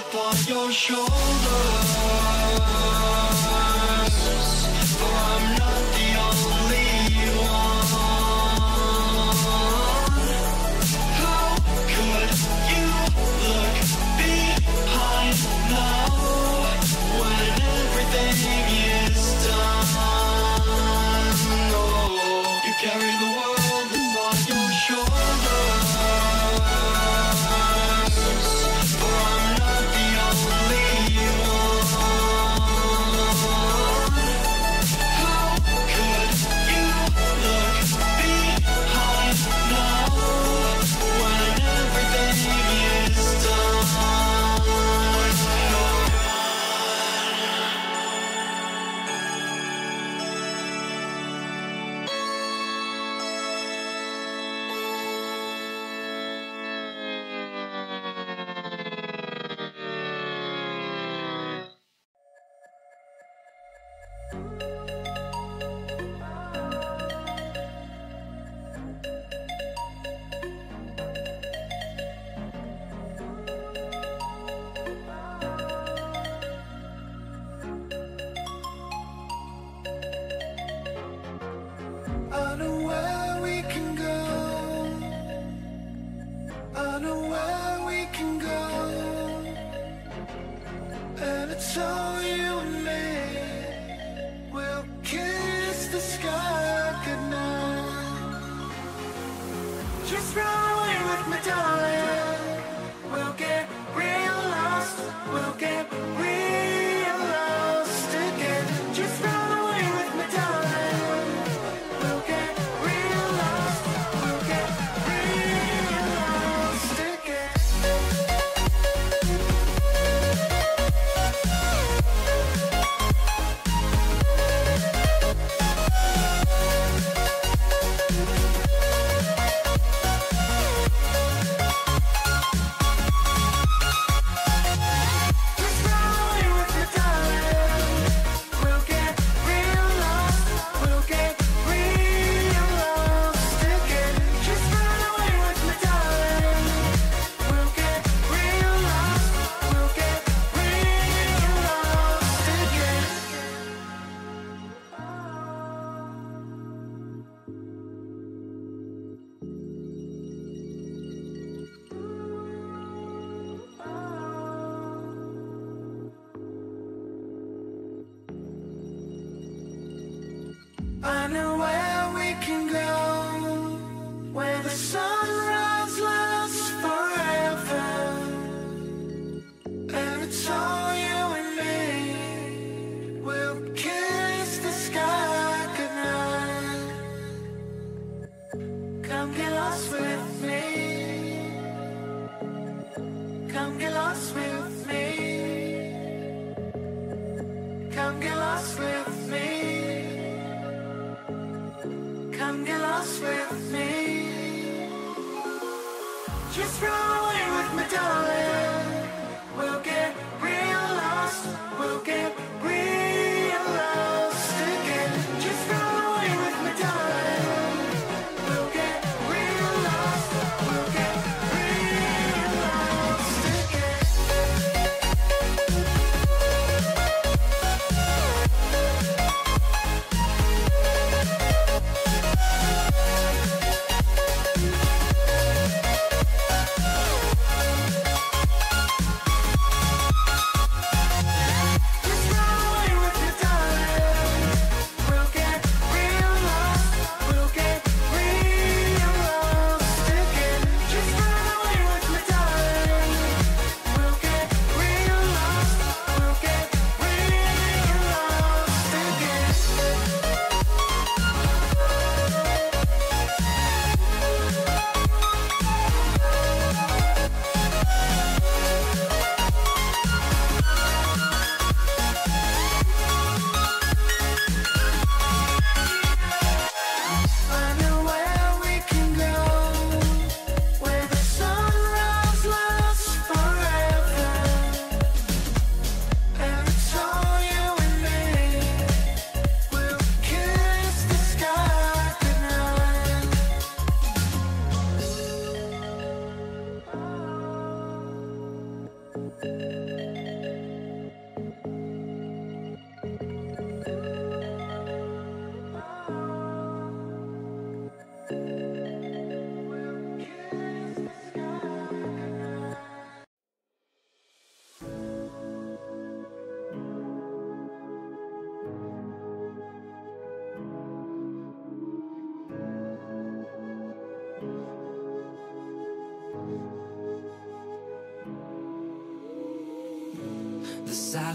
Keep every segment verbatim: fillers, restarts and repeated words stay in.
upon your shoulders, for I'm not the only one. How could you look behind now when everything is done? Oh, you carry the world upon your shoulders.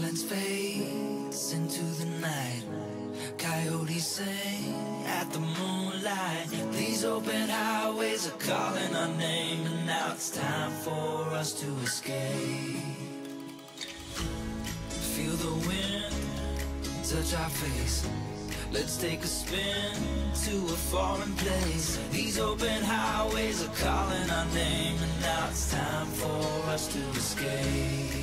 silence fades into the night. Coyotes sing at the moonlight. These open highways are calling our name, and now it's time for us to escape. Feel the wind touch our face. Let's take a spin to a foreign place. These open highways are calling our name, and now it's time for us to escape.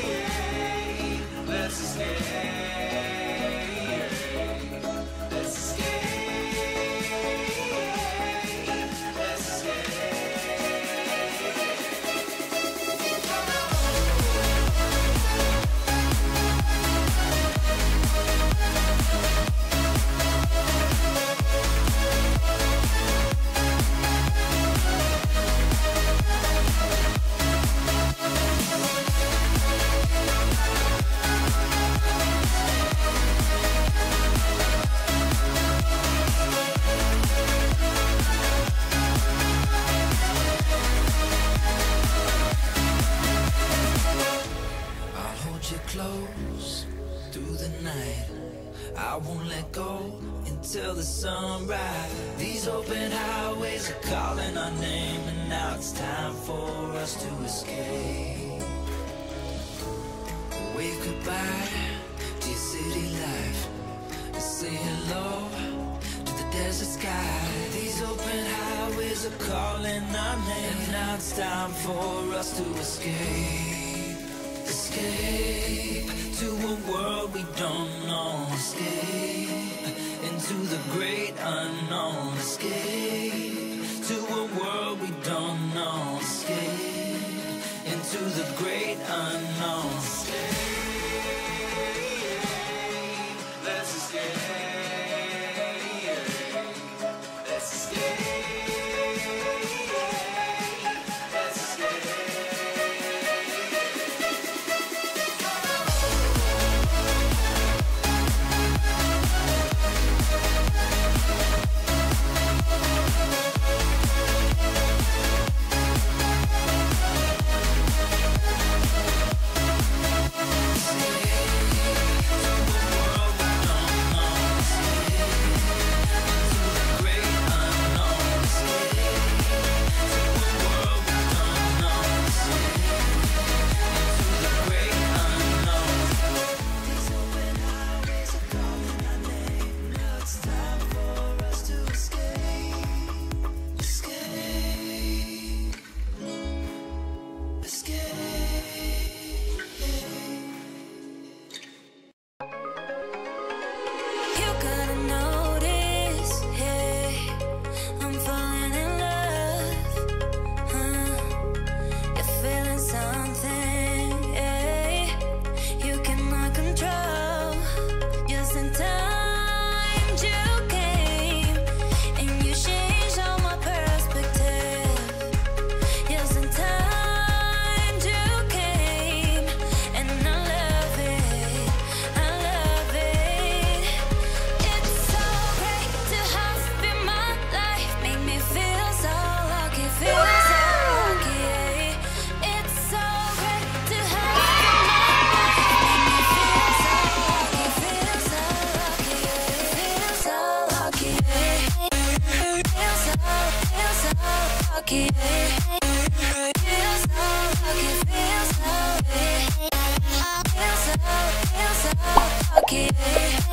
let's escape. Let's escape. Close through the night, I won't let go until the sunrise. These open highways are calling our name, and now it's time for us to escape. Wave goodbye to your city life, and say hello to the desert sky. These open highways are calling our name, and now it's time for us to escape. Escape to a world we don't know. Escape into the great unknown. Escape to a world we don't know. Escape into the great unknown. Escape, let's escape. Let's escape. Okay.